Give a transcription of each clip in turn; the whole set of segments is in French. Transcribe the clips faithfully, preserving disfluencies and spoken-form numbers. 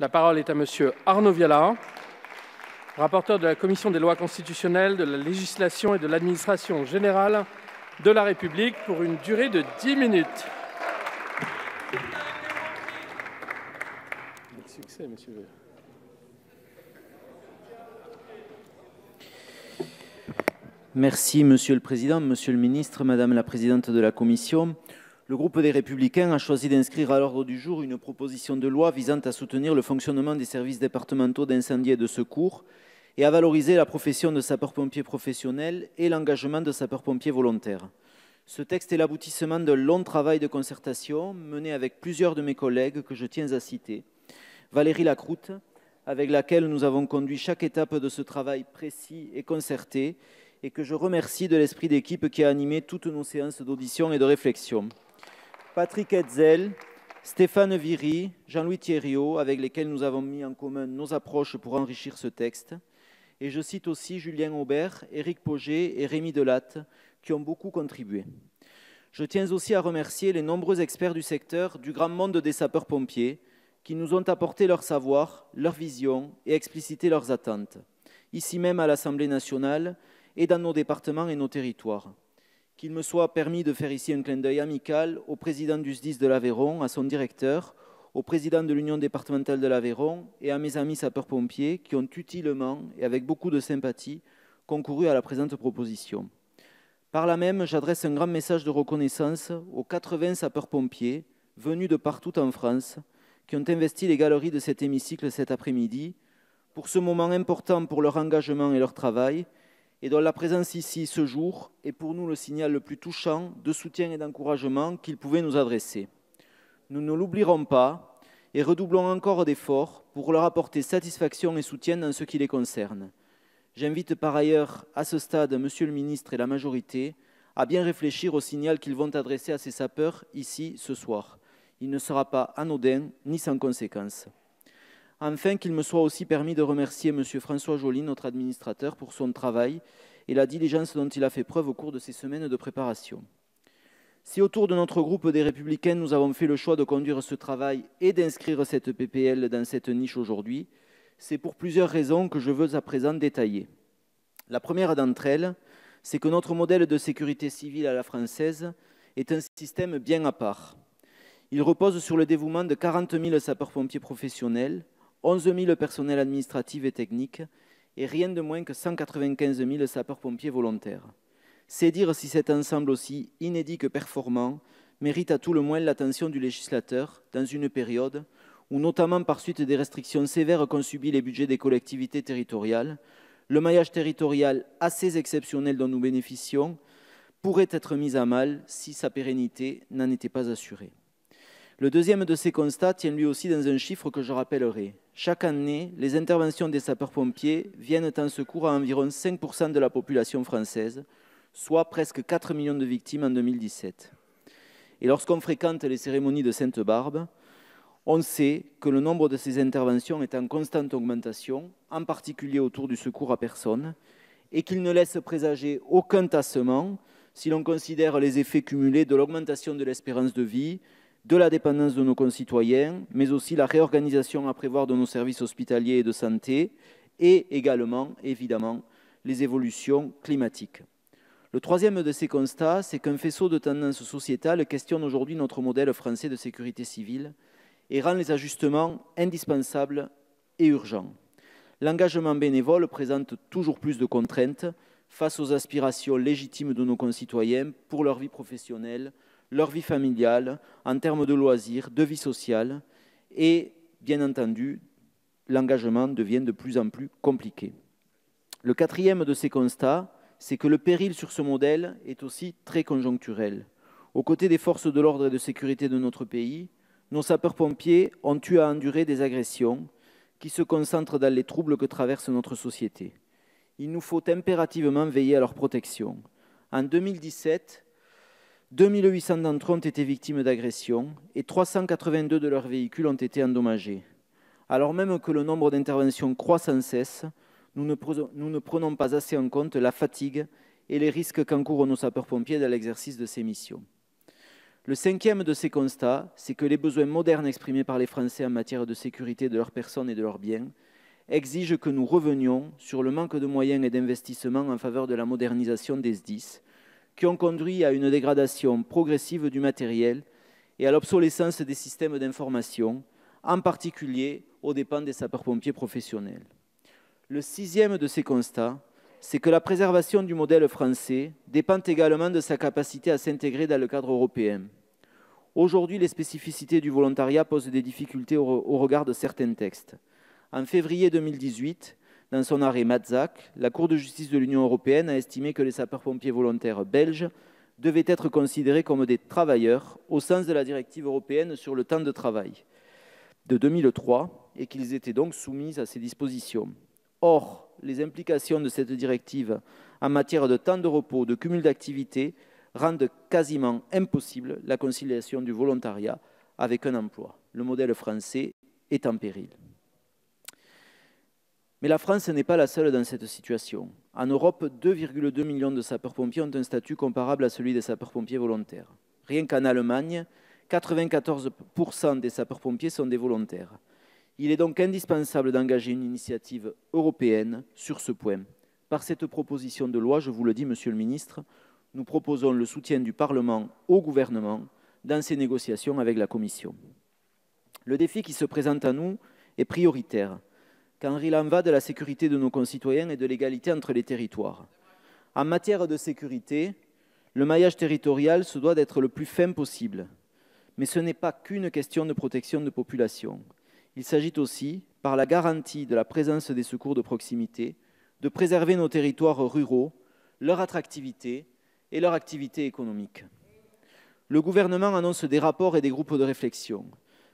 La parole est à monsieur Arnaud Viala, rapporteur de la Commission des lois constitutionnelles, de la législation et de l'administration générale de la République, pour une durée de dix minutes. Merci, Monsieur le Président, Monsieur le Ministre, Madame la Présidente de la Commission. Le groupe des Républicains a choisi d'inscrire à l'ordre du jour une proposition de loi visant à soutenir le fonctionnement des services départementaux d'incendie et de secours et à valoriser la profession de sapeur-pompier professionnel et l'engagement de sapeur-pompier volontaire. Ce texte est l'aboutissement d'un long travail de concertation mené avec plusieurs de mes collègues que je tiens à citer. Valérie Lacroute, avec laquelle nous avons conduit chaque étape de ce travail précis et concerté, et que je remercie de l'esprit d'équipe qui a animé toutes nos séances d'audition et de réflexion. Patrick Hetzel, Stéphane Viry, Jean-Louis Thériault, avec lesquels nous avons mis en commun nos approches pour enrichir ce texte. Et je cite aussi Julien Aubert, Éric Poget et Rémi Delatte, qui ont beaucoup contribué. Je tiens aussi à remercier les nombreux experts du secteur du grand monde des sapeurs-pompiers, qui nous ont apporté leur savoir, leur vision et explicité leurs attentes, ici même à l'Assemblée nationale, et dans nos départements et nos territoires. Qu'il me soit permis de faire ici un clin d'œil amical au président du S D I S de l'Aveyron, à son directeur, au président de l'Union départementale de l'Aveyron et à mes amis sapeurs-pompiers qui ont utilement et avec beaucoup de sympathie concouru à la présente proposition. Par là même, j'adresse un grand message de reconnaissance aux quatre-vingts sapeurs-pompiers venus de partout en France qui ont investi les galeries de cet hémicycle cet après-midi pour ce moment important pour leur engagement et leur travail, et dont la présence ici ce jour est pour nous le signal le plus touchant de soutien et d'encouragement qu'ils pouvaient nous adresser. Nous ne l'oublierons pas et redoublons encore d'efforts pour leur apporter satisfaction et soutien dans ce qui les concerne. J'invite par ailleurs à ce stade Monsieur le Ministre et la majorité à bien réfléchir au signal qu'ils vont adresser à ces sapeurs ici ce soir. Il ne sera pas anodin ni sans conséquence. Enfin, qu'il me soit aussi permis de remercier M. François Joly, notre administrateur, pour son travail et la diligence dont il a fait preuve au cours de ces semaines de préparation. Si autour de notre groupe des Républicains, nous avons fait le choix de conduire ce travail et d'inscrire cette P P L dans cette niche aujourd'hui, c'est pour plusieurs raisons que je veux à présent détailler. La première d'entre elles, c'est que notre modèle de sécurité civile à la française est un système bien à part. Il repose sur le dévouement de quarante mille sapeurs-pompiers professionnels, onze mille personnels administratifs et techniques et rien de moins que cent quatre-vingt-quinze mille sapeurs-pompiers volontaires. C'est dire si cet ensemble aussi inédit que performant mérite à tout le moins l'attention du législateur dans une période où, notamment par suite des restrictions sévères qu'ont subi les budgets des collectivités territoriales, le maillage territorial assez exceptionnel dont nous bénéficions pourrait être mis à mal si sa pérennité n'en était pas assurée. Le deuxième de ces constats tient lui aussi dans un chiffre que je rappellerai. Chaque année, les interventions des sapeurs-pompiers viennent en secours à environ cinq pour cent de la population française, soit presque quatre millions de victimes en deux mille dix-sept. Et lorsqu'on fréquente les cérémonies de Sainte-Barbe, on sait que le nombre de ces interventions est en constante augmentation, en particulier autour du secours à personne, et qu'il ne laisse présager aucun tassement si l'on considère les effets cumulés de l'augmentation de l'espérance de vie, de la dépendance de nos concitoyens, mais aussi la réorganisation à prévoir de nos services hospitaliers et de santé, et également, évidemment, les évolutions climatiques. Le troisième de ces constats, c'est qu'un faisceau de tendances sociétales questionne aujourd'hui notre modèle français de sécurité civile et rend les ajustements indispensables et urgents. L'engagement bénévole présente toujours plus de contraintes face aux aspirations légitimes de nos concitoyens pour leur vie professionnelle, leur vie familiale, en termes de loisirs, de vie sociale, et bien entendu, l'engagement devient de plus en plus compliqué. Le quatrième de ces constats, c'est que le péril sur ce modèle est aussi très conjoncturel. Aux côtés des forces de l'ordre et de sécurité de notre pays, nos sapeurs-pompiers ont eu à endurer des agressions qui se concentrent dans les troubles que traverse notre société. Il nous faut impérativement veiller à leur protection. En deux mille dix-sept, deux mille huit cents d'entre eux ont été victimes d'agressions et trois cent quatre-vingt-deux de leurs véhicules ont été endommagés. Alors même que le nombre d'interventions croît sans cesse, nous ne, nous ne prenons pas assez en compte la fatigue et les risques qu'encourent nos sapeurs-pompiers dans l'exercice de ces missions. Le cinquième de ces constats, c'est que les besoins modernes exprimés par les Français en matière de sécurité de leurs personnes et de leurs biens exigent que nous revenions sur le manque de moyens et d'investissements en faveur de la modernisation des S D I S, qui ont conduit à une dégradation progressive du matériel et à l'obsolescence des systèmes d'information, en particulier aux dépens des sapeurs-pompiers professionnels. Le sixième de ces constats, c'est que la préservation du modèle français dépend également de sa capacité à s'intégrer dans le cadre européen. Aujourd'hui, les spécificités du volontariat posent des difficultés au regard de certains textes. En février deux mille dix-huit, dans son arrêt Matzak, la Cour de justice de l'Union européenne a estimé que les sapeurs-pompiers volontaires belges devaient être considérés comme des travailleurs au sens de la directive européenne sur le temps de travail de deux mille trois et qu'ils étaient donc soumis à ces dispositions. Or, les implications de cette directive en matière de temps de repos, de cumul d'activités, rendent quasiment impossible la conciliation du volontariat avec un emploi. Le modèle français est en péril. Mais la France n'est pas la seule dans cette situation. En Europe, deux virgule deux millions de sapeurs-pompiers ont un statut comparable à celui des sapeurs-pompiers volontaires. Rien qu'en Allemagne, quatre-vingt-quatorze pour cent des sapeurs-pompiers sont des volontaires. Il est donc indispensable d'engager une initiative européenne sur ce point. Par cette proposition de loi, je vous le dis, Monsieur le Ministre, nous proposons le soutien du Parlement au gouvernement dans ses négociations avec la Commission. Le défi qui se présente à nous est prioritaire, car il en va de la sécurité de nos concitoyens et de l'égalité entre les territoires. En matière de sécurité, le maillage territorial se doit d'être le plus fin possible. Mais ce n'est pas qu'une question de protection de population. Il s'agit aussi, par la garantie de la présence des secours de proximité, de préserver nos territoires ruraux, leur attractivité et leur activité économique. Le gouvernement annonce des rapports et des groupes de réflexion,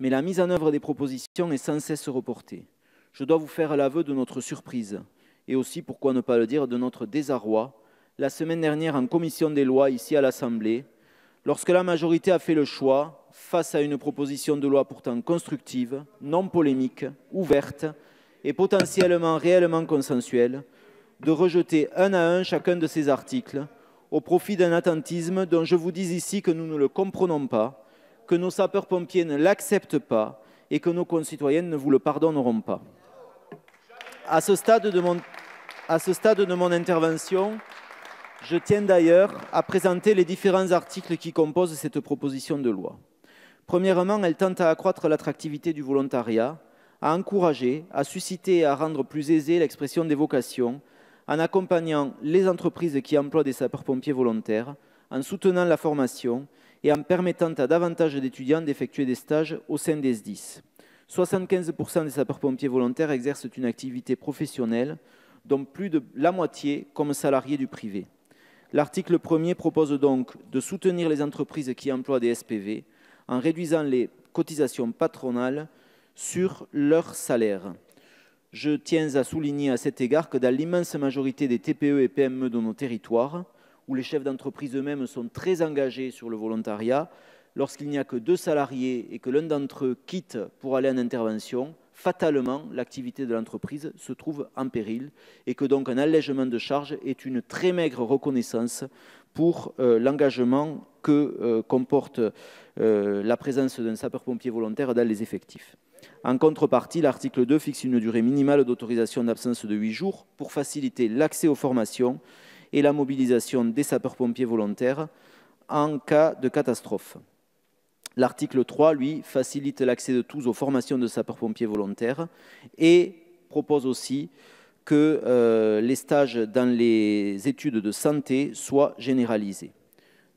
mais la mise en œuvre des propositions est sans cesse reportée. Je dois vous faire l'aveu de notre surprise, et aussi, pourquoi ne pas le dire, de notre désarroi, la semaine dernière en commission des lois, ici à l'Assemblée, lorsque la majorité a fait le choix, face à une proposition de loi pourtant constructive, non polémique, ouverte et potentiellement réellement consensuelle, de rejeter un à un chacun de ces articles, au profit d'un attentisme dont je vous dis ici que nous ne le comprenons pas, que nos sapeurs-pompiers ne l'acceptent pas et que nos concitoyens ne vous le pardonneront pas. À ce stade de mon, à ce stade de mon intervention, je tiens d'ailleurs à présenter les différents articles qui composent cette proposition de loi. Premièrement, elle tente à accroître l'attractivité du volontariat, à encourager, à susciter et à rendre plus aisée l'expression des vocations, en accompagnant les entreprises qui emploient des sapeurs-pompiers volontaires, en soutenant la formation et en permettant à davantage d'étudiants d'effectuer des stages au sein des S D I S. soixante-quinze pour cent des sapeurs-pompiers volontaires exercent une activité professionnelle, dont plus de la moitié comme salariés du privé. L'article premier propose donc de soutenir les entreprises qui emploient des S P V en réduisant les cotisations patronales sur leur salaire. Je tiens à souligner à cet égard que dans l'immense majorité des T P E et P M E de nos territoires, où les chefs d'entreprise eux-mêmes sont très engagés sur le volontariat, lorsqu'il n'y a que deux salariés et que l'un d'entre eux quitte pour aller en intervention, fatalement, l'activité de l'entreprise se trouve en péril et que donc un allègement de charges est une très maigre reconnaissance pour euh, l'engagement que euh, comporte euh, la présence d'un sapeur-pompier volontaire dans les effectifs. En contrepartie, l'article deux fixe une durée minimale d'autorisation d'absence de huit jours pour faciliter l'accès aux formations et la mobilisation des sapeurs-pompiers volontaires en cas de catastrophe. L'article trois, lui, facilite l'accès de tous aux formations de sapeurs-pompiers volontaires et propose aussi que euh, les stages dans les études de santé soient généralisés.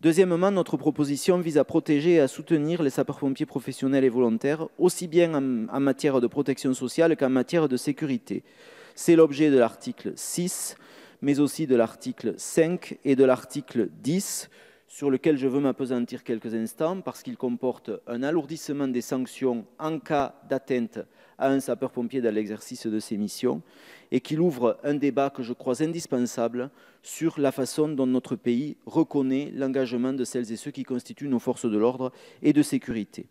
Deuxièmement, notre proposition vise à protéger et à soutenir les sapeurs-pompiers professionnels et volontaires, aussi bien en, en matière de protection sociale qu'en matière de sécurité. C'est l'objet de l'article six, mais aussi de l'article cinq et de l'article dix, sur lequel je veux m'appesantir quelques instants, parce qu'il comporte un alourdissement des sanctions en cas d'atteinte à un sapeur-pompier dans l'exercice de ses missions, et qu'il ouvre un débat que je crois indispensable sur la façon dont notre pays reconnaît l'engagement de celles et ceux qui constituent nos forces de l'ordre et de sécurité.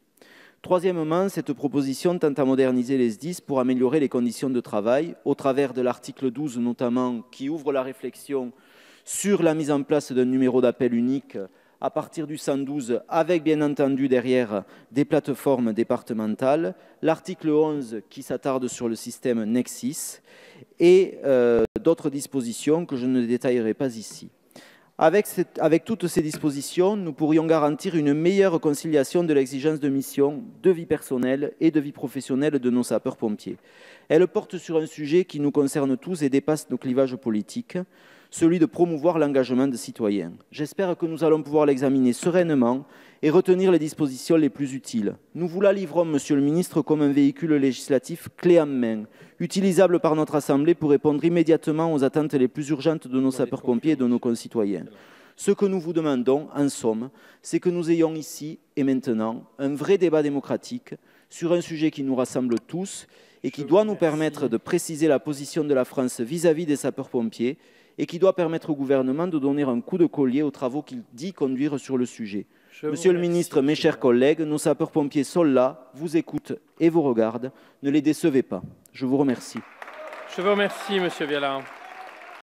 Troisièmement, cette proposition tente à moderniser les S D I S pour améliorer les conditions de travail, au travers de l'article douze notamment, qui ouvre la réflexion sur la mise en place d'un numéro d'appel unique à partir du cent douze, avec bien entendu derrière des plateformes départementales, l'article onze qui s'attarde sur le système Nexis et euh, d'autres dispositions que je ne détaillerai pas ici. Avec, cette, avec toutes ces dispositions, nous pourrions garantir une meilleure conciliation de l'exigence de mission, de vie personnelle et de vie professionnelle de nos sapeurs-pompiers. Elle porte sur un sujet qui nous concerne tous et dépasse nos clivages politiques, celui de promouvoir l'engagement des citoyens. J'espère que nous allons pouvoir l'examiner sereinement et retenir les dispositions les plus utiles. Nous vous la livrons, Monsieur le Ministre, comme un véhicule législatif clé en main, utilisable par notre Assemblée pour répondre immédiatement aux attentes les plus urgentes de nos sapeurs-pompiers et de nos concitoyens. Ce que nous vous demandons, en somme, c'est que nous ayons ici et maintenant un vrai débat démocratique sur un sujet qui nous rassemble tous et qui doit nous permettre de préciser la position de la France vis-à-vis des sapeurs-pompiers et qui doit permettre au gouvernement de donner un coup de collier aux travaux qu'il dit conduire sur le sujet. Monsieur le Ministre, mes chers collègues, nos sapeurs-pompiers sont là, vous écoutent et vous regardent. Ne les décevez pas. Je vous remercie. Je vous remercie, Monsieur Vialard.